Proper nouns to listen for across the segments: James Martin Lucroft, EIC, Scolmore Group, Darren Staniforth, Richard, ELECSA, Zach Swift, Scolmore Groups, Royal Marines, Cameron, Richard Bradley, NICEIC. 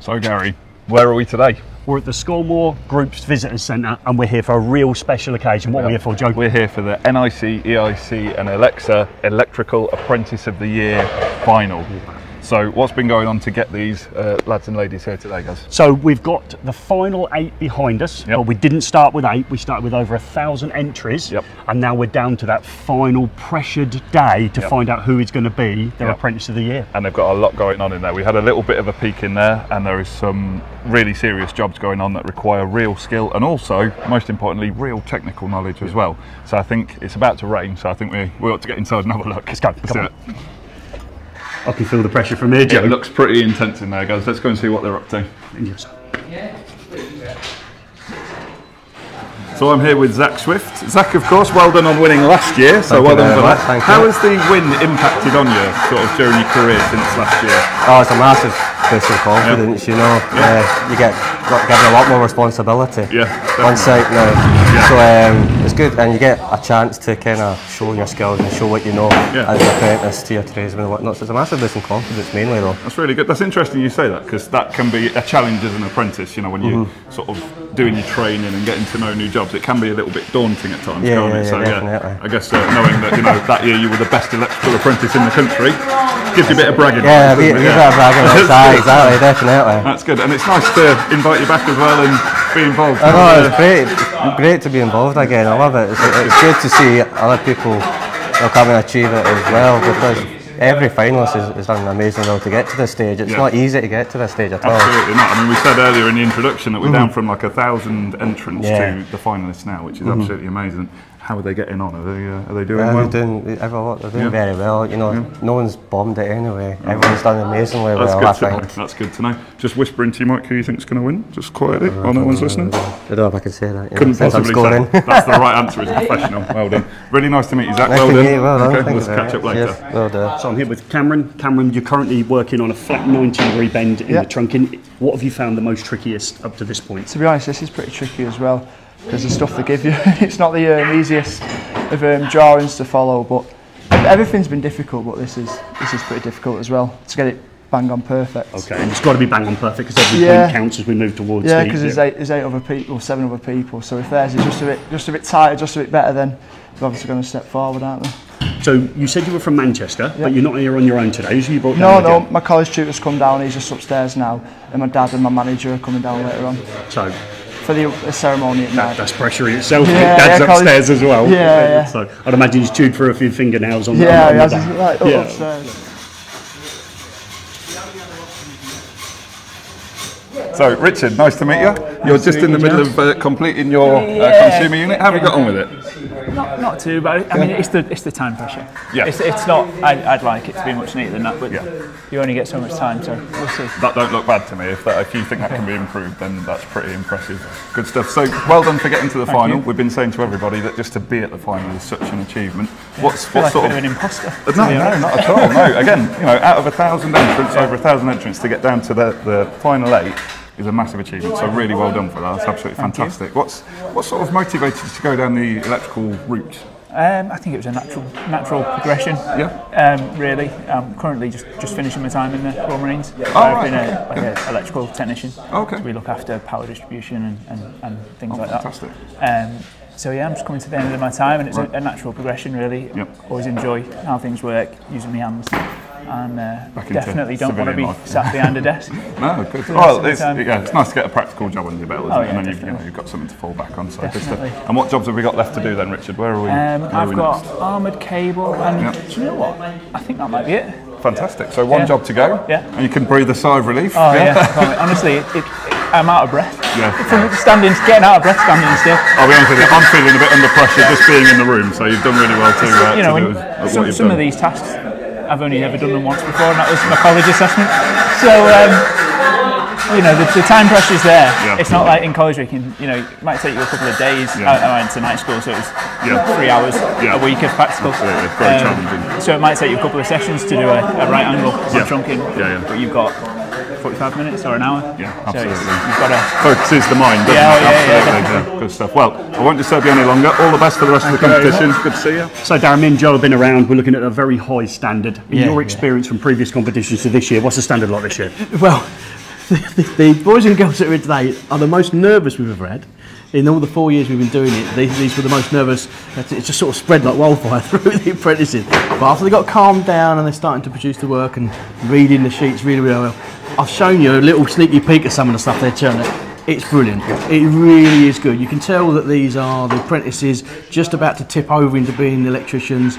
So Gary, where are we today? We're at the Scolmore Groups Visitor Centre and we're here for a real special occasion. What are we here for, Joe? We're here for the NICEIC, EIC and ELECSA Electrical Apprentice of the Year Final. So what's been going on to get these lads and ladies here today, guys? So we've got the final 8 behind us, but we didn't start with 8, we started with over 1,000 entries, and now we're down to that final pressured day to find out who is going to be their Apprentice of the Year. And they've got a lot going on in there. We had a little bit of a peek in there and there is some really serious jobs going on that require real skill and also, most importantly, real technical knowledge as well. So I think it's about to rain, so I think we ought to get inside and have a look. Let's go. Let's do it. I can feel the pressure from here, Joe. It looks pretty intense in there, guys. Let's go and see what they're up to. So I'm here with Zach Swift. Zach, of course, well done on winning last year. So well done for that. How has the win impacted on you, sort of, during your career since last year? Oh, it's a massive boost of confidence, you know. You got given a lot more responsibility on site now. So it's good, and you get a chance to kind of show your skills and show what you know as an apprentice to your tradesmen and whatnot. So it's a massive boost in confidence, mainly, though. That's really good. That's interesting you say that, because that can be a challenge as an apprentice, you know, when you sort of doing your training and getting to know new jobs. It can be a little bit daunting at times, can't it? So I guess knowing that, you know, that year you were the best electrical apprentice in the country gives you a bit of bragging. Yeah, a bit of bragging on side, exactly, definitely. That's good, and it's nice to invite you back as well and be involved. I know, it's great to be involved again. I love it. It's good to see other people come and achieve it as well, because every finalist has done amazing though to get to this stage. It's not easy to get to this stage at all. Absolutely not. I mean, we said earlier in the introduction that we're down from like 1,000 entrants to the finalists now, which is absolutely amazing. How are they getting on? Are they doing well? They're doing very well. You know, no one's bombed it anyway. Everyone's done amazingly well. I think that's good to know. Just whispering to you, Mike, who you think's going to win? Just quietly, while no one's listening. I don't know if I can say that. Couldn't possibly say that. That's the right answer. As a professional. Well done. Really nice to meet you, Zach. Well done. Okay, we'll catch up later. Yes, well done. So I'm here with Cameron. Cameron, you're currently working on a flat 90-degree bend in the trunking. What have you found the most trickiest up to this point? To be honest, this is pretty tricky as well, because the stuff they give you, it's not the easiest of drawings to follow, but everything's been difficult, but this is pretty difficult as well, to get it bang on perfect. Okay, and it's got to be bang on perfect, because every point counts as we move towards the... Yeah, because there's 8 other people, 7 other people, so if theirs is just a bit tighter, just a bit better, then they're obviously going to step forward, aren't they? So you said you were from Manchester, but you're not here on your own today, so you brought... No, my college tutor's come down, he's just upstairs now, and my dad and my manager are coming down later on. So... for the ceremony at night. That's pressure in itself. Dad's upstairs as well. Yeah. So I'd imagine he's chewed for a few fingernails on that. Yeah, right upstairs. So Richard, nice to meet you. You're just in the middle of completing your consumer unit. How have you got on with it? Not too bad. I mean, it's the time pressure. Yeah. It's not... I'd like it to be much neater than that, but you only get so much time, so we'll see. That don't look bad to me. If you think that can be improved, then that's pretty impressive. Good stuff. So well done for getting to the final. We've been saying to everybody that just to be at the final is such an achievement. Yeah. What sort of an imposter? No, not at all. No. Again, you know, out of 1,000 entrants, over 1,000 entrants, to get down to the final 8. Is a massive achievement, so really well done for that. That's absolutely fantastic. What sort of motivated you to go down the electrical route? I think it was a natural progression. Really. I'm currently just finishing my time in the Royal Marines. I've been an electrical technician. Okay. So we look after power distribution and things like fantastic. That. Fantastic. So I'm just coming to the end of my time, and it's a natural progression really. Always enjoy how things work, using my hands. And definitely don't want to be sat behind a desk. No, good. Well, it's nice to get a practical job under your belt, isn't it? And then you've got something to fall back on. So and what jobs have we got left to do then, Richard? Where are we? I've got armoured cable, and do you know what? I think that might be it. Fantastic. So one job to go, and you can breathe a sigh of relief. Oh yeah. Honestly, I'm out of breath. Yeah. Getting out of breath standing still. I'll be honest with you, I'm feeling a bit under pressure just being in the room. So you've done really well to... you know, some of these tasks, I've only ever done them once before, and that was my college assessment. So, you know, the time pressure's there. It's not like in college where you can, you know, it might take you a couple of days. I went to night school, so it was 3 hours a week of practical. Absolutely, very challenging. So it might take you a couple of sessions to do a right angle trunking, but you've got 45 minutes or an hour. Yeah, absolutely. So you've got to... Focuses the mind, doesn't it? Absolutely. Good stuff. Well, I won't disturb you any longer. All the best for the rest of the competition. Good to see you. So Darren, me and Joe have been around. We're looking at a very high standard. In your experience from previous competitions to this year, what's the standard like this year? Well, the boys and girls that are in today are the most nervous we've ever had. In all the 4 years we've been doing it, these were the most nervous. It's just sort of spread like wildfire through the apprentices. But after they got calmed down and they're starting to produce the work and reading the sheets really, really well, I've shown you a little sneaky peek at some of the stuff they're churning. It's brilliant. It really is good. You can tell that these are the apprentices just about to tip over into being electricians.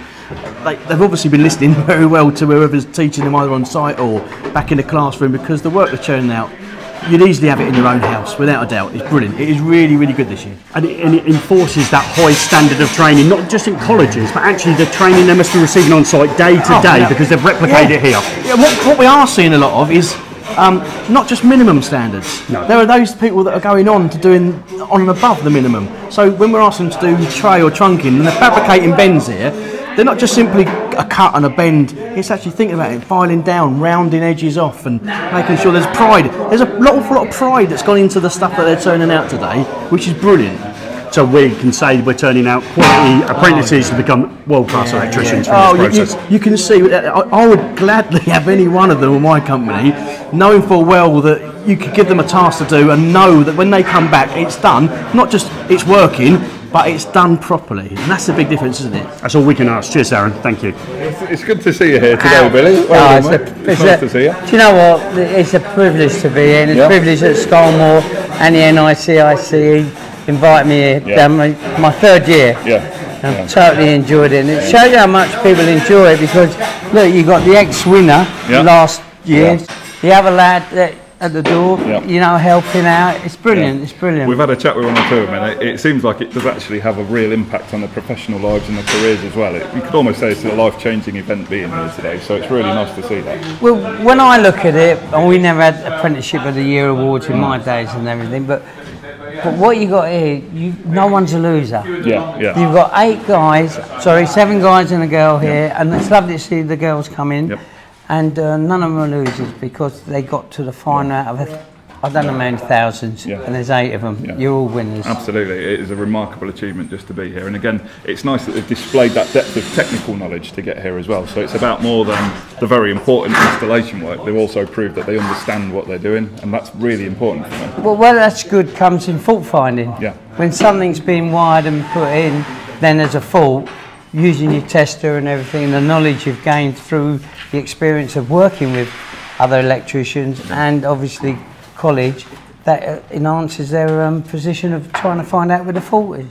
They've obviously been listening very well to whoever's teaching them, either on site or back in the classroom, because the work they're churning out, you'd easily have it in your own house, without a doubt. It's brilliant. It is really, really good this year. And it enforces that high standard of training, not just in colleges, but actually the training they must be receiving on site day to day, because they've replicated it here. Yeah, what we are seeing a lot of is not just minimum standards. No. There are those people that are going on to doing on and above the minimum. So when we're asking them to do tray or trunking, and they're fabricating bends here, they're not just simply a cut and a bend, it's actually thinking about it, filing down, rounding edges off and making sure there's pride. There's a lot of pride that's gone into the stuff that they're turning out today, which is brilliant. So we can say we're turning out quality apprentices to become world-class electricians from this process. You can see, I would gladly have any one of them in my company, knowing full well that you could give them a task to do and know that when they come back it's done, not just it's working, but it's done properly, and that's the big difference, isn't it? That's all we can ask. Cheers, Aaron. Thank you. It's good to see you here today, Billy. Well done, it's nice to see you. Do you know what? It's a privilege to be here, and it's a privilege that Scolmore and the NICEIC invite me here. Yeah. My third year. Yeah. I've totally enjoyed it, and it shows you how much people enjoy it, because, look, you've got the ex-winner last year, the other lad that at the door, you know, helping out. It's brilliant, it's brilliant. We've had a chat with one or two of them, and it seems like it does actually have a real impact on their professional lives and their careers as well. You could almost say it's a life-changing event being here today, so it's really nice to see that. Well, when I look at it, and we never had Apprenticeship of the Year awards in my days and everything, but what you got here, no one's a loser. Yeah, yeah. You've got seven guys and a girl here, and it's lovely to see the girls come in. Yep. And none of them are losers, because they got to the final out of I don't know how many thousands, and there's 8 of them. You're all winners. Absolutely, it is a remarkable achievement just to be here. And again, it's nice that they've displayed that depth of technical knowledge to get here as well. So it's about more than the very important installation work. They've also proved that they understand what they're doing, and that's really important for them. Well, where that's good comes in fault finding. Yeah. When something's been wired and put in, then there's a fault. Using your tester and everything, the knowledge you've gained through the experience of working with other electricians and obviously college, that enhances their position of trying to find out where the fault is.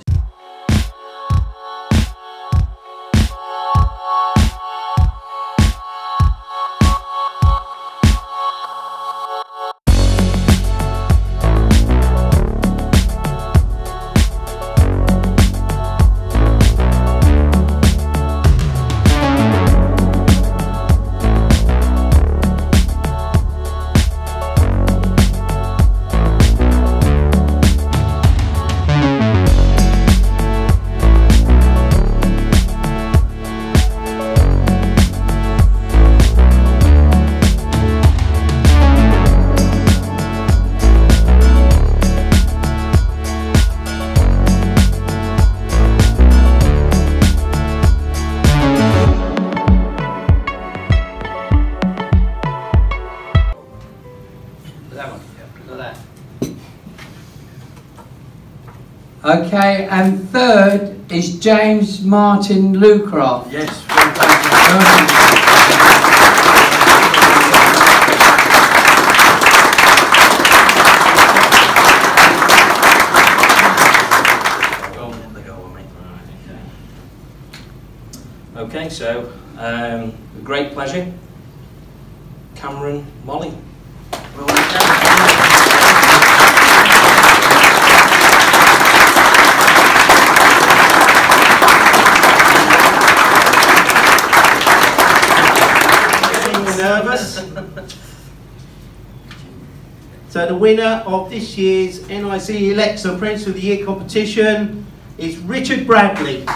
Okay, and third is James Martin Lucroft. Yes, okay, so a great pleasure, Cameron Molly. So the winner of this year's NICEIC ELECSA Apprentice of the Year competition is Richard Bradley.